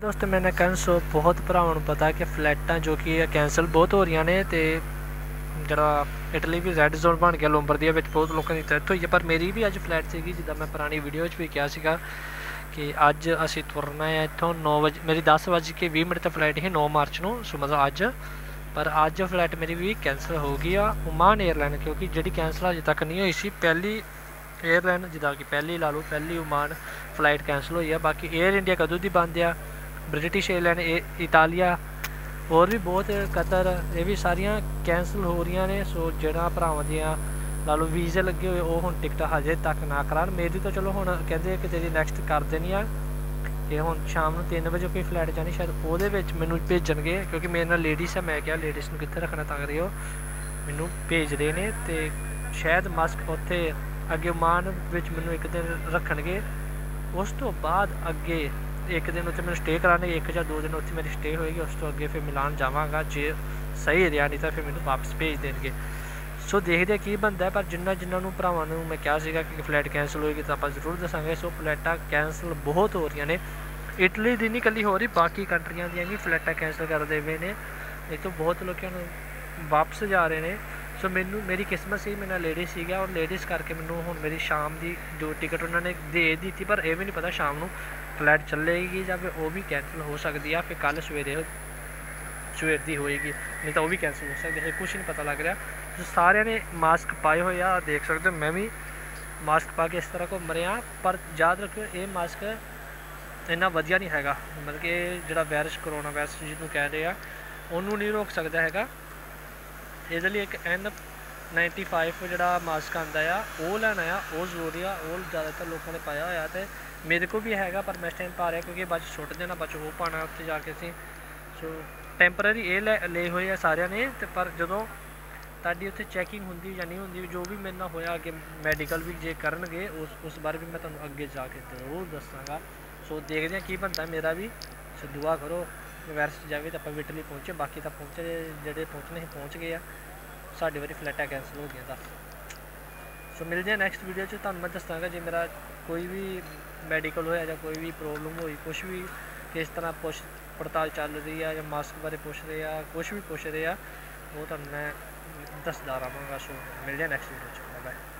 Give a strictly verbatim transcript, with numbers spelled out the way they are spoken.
दोस्तों मैंने कैंसो बहुत भरावां पता कि फ्लैटां जो कि कैंसल बहुत हो रही ने तो जरा इटली भी रेड जोन बन गया लोम्बर्डिया बहुत लोगों की डेथ हुई है। पर मेरी भी अज फ्लैट सी जिदा मैं पुरानी वीडियो भी कहा सीगा कि अज असी तुरना है इतों नौ बजे मेरी दस बज के भी मिनट तक फ्लैट ही नौ मार्च को सो मतलब अज पर अज फ्लैट मेरी भी कैंसल हो गई आ ओमान एयरलाइन क्योंकि जी कैंसल अजे तक नहीं हुई सी। पहली एयरलाइन जिदा कि पहली ला लो पहली ओमान फ्लाइट कैंसल हुई है। बाकी एयर इंडिया कदों की बंद आ ब्रिटिश एयरलाइन इटालिया होर भी बहुत कतर ये भी सारिया कैंसल हो रही ने। सो जहाँ भरावां दियां ला लो वीजे लगे हुए वो हुण टिकट हजे तक ना करान मेरी तो चलो हुण कहते कि तेरी नैक्सट कर देनी आ ते हुण शाम को तीन बजे कोई फ्लाइट जानी शायद वो मैनू भेजणगे क्योंकि मेरे नाल लेडीज़ है। मैं क्या लेडीज़ नूं कित्थे रखना तां करिओ मैनू भेज रहे ने ते शायद मस्क उत्थे अगे ओमान विच मैनू एक दिन रखणगे उस तो बाद अगे एक दिन उत्थे मैं स्टे कराने एक या दो दिन उत्थे मेरी स्टे होएगी उस तो अगे फिर मिलान जावांगा जे सही रहा नहीं तो फिर मैं वापस भेज देंगे। सो देखते की बनता है पर जिन्ना जिन्होंने भरावां नूं मैं कहा सीगा कि फ्लाइट कैंसल होएगी तो आप जरूर दसांगे। सो फ्लाइटां कैंसल बहुत हो रही ने इटली की नहीं कली हो रही बाकी कंट्रियां दियां भी फ्लाइटां कैंसल कर दे हुए ने ये तो बहुत लोग वापस जा रहे हैं। सो मैनू मेरी किस्मत सी मेरे लेडीज़ सीगा और लेडीज़ करके मैनू हुण मेरी शाम की जो टिकट उन्होंने दे दी थी पर यह भी नहीं पता शाम को फ्लाइट चलेगी या फिर वो भी कैंसल हो सकती है फिर कल सवेरे सवेर की होएगी नहीं तो वह भी कैंसल हो सकती है कुछ नहीं पता लग रहा। तो सारे ने मास्क पाए हुए आ देख सकते हो मैं भी मास्क पा के इस तरह घूम रहा पर याद रखियो ये मास्क इन्ना वधिया नहीं है मतलब कि जिहड़ा वायरस करोना वायरस जिसनूं कह रहे हैं उन्होंने नहीं रोक सकता है। इस लिए एक एन नाइनटी फाइव जोड़ा मास्क आता है वो लैना आ वो जरूरी आ वो ज़्यादातर लोगों ने पाया होया तो मेरे को भी है पर मैं इस टाइम पा रहा क्योंकि बाद सुट देना बाद हो पाना उत्तर जाके असी। सो टैंपररी ये ले ले हुए है सारे ने ते पर जो ताकि उत्थे चैकिंग होंगी या नहीं होंगी जो भी मेरे ना होया अगे मैडिकल भी जे करनगे उस उस बारे भी मैं तुहानूं अगे जाके जरूर दसांगा। सो देखदे आं की बनता मेरा भी। सो दुआ करो वायरस जाए तो आप इटली पहुँचे बाकी तो पहुँचे जोड़े पहुँचने ही पहुँच गए साढ़े बारी फ्लैटा कैंसल हो गया था। सो मिलते हैं नैक्सट वीडियो तुहानूं मैं दसांगा जे मेरा कोई भी मैडिकल होया या कोई भी प्रॉब्लम हुई कुछ भी किस तरह पुछ पड़ताल चल रही है या मास्क बारे पूछ रहे हैं कुछ भी पूछ रहे हैं वो तो मैं दसदा रहांगा। सो मिलते हैं नैक्सट वीडियो। Bye bye.